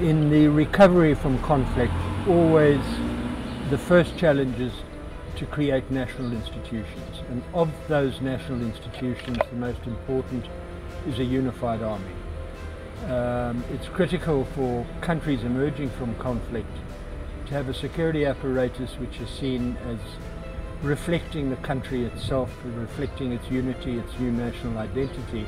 In the recovery from conflict, always the first challenge is to create national institutions, and of those national institutions the most important is a unified army. It's critical for countries emerging from conflict to have a security apparatus which is seen as reflecting the country itself, reflecting its unity, its new national identity.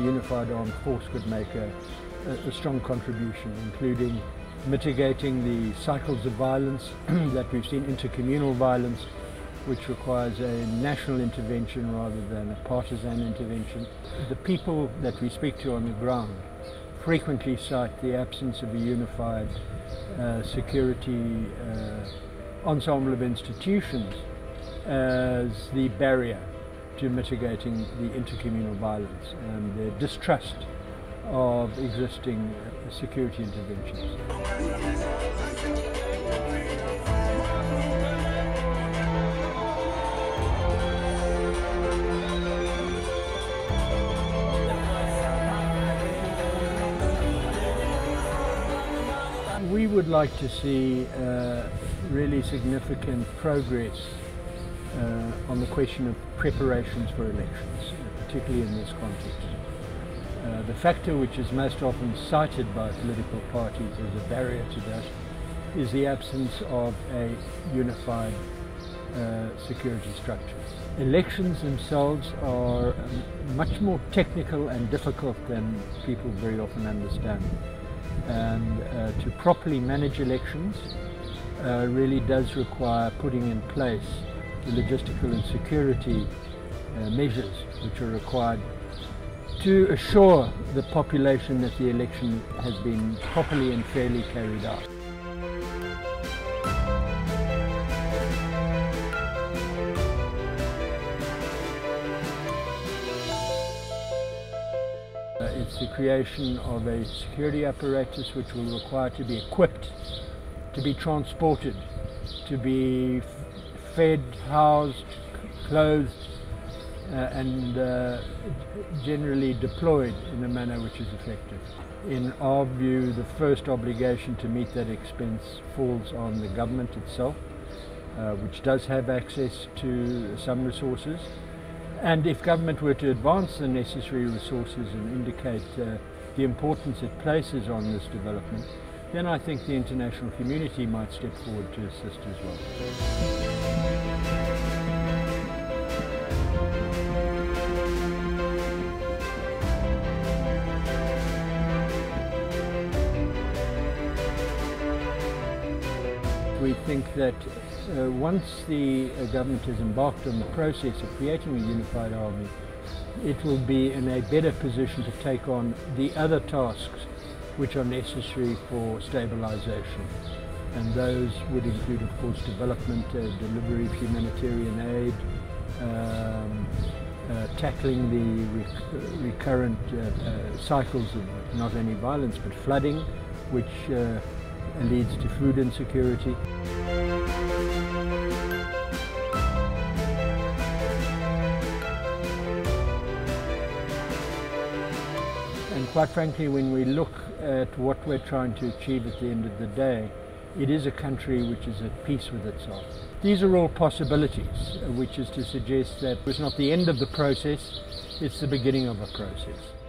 The unified armed force could make a strong contribution, including mitigating the cycles of violence that we've seen, intercommunal violence, which requires a national intervention rather than a partisan intervention. The people that we speak to on the ground frequently cite the absence of a unified security ensemble of institutions as the barrier to mitigating the intercommunal violence and their distrust of existing security interventions. We would like to see really significant progress on the question of preparations for elections, particularly in this context. The factor which is most often cited by political parties as a barrier to that is the absence of a unified security structure. Elections themselves are much more technical and difficult than people very often understand, and to properly manage elections really does require putting in place the logistical and security measures which are required to assure the population that the election has been properly and fairly carried out. It's the creation of a security apparatus which will require to be equipped, to be transported, to be fed, housed, clothed, and generally deployed in a manner which is effective. In our view, the first obligation to meet that expense falls on the government itself, which does have access to some resources. And if government were to advance the necessary resources and indicate the importance it places on this development, then I think the international community might step forward to assist as well. We think that once the government has embarked on the process of creating a unified army, it will be in a better position to take on the other tasks which are necessary for stabilization. And those would include, of course, development, delivery of humanitarian aid, tackling the recurrent cycles of not only violence but flooding, which leads to food insecurity. And quite frankly, when we look at what we're trying to achieve at the end of the day, it is a country which is at peace with itself. These are all possibilities, which is to suggest that it's not the end of the process, it's the beginning of a process.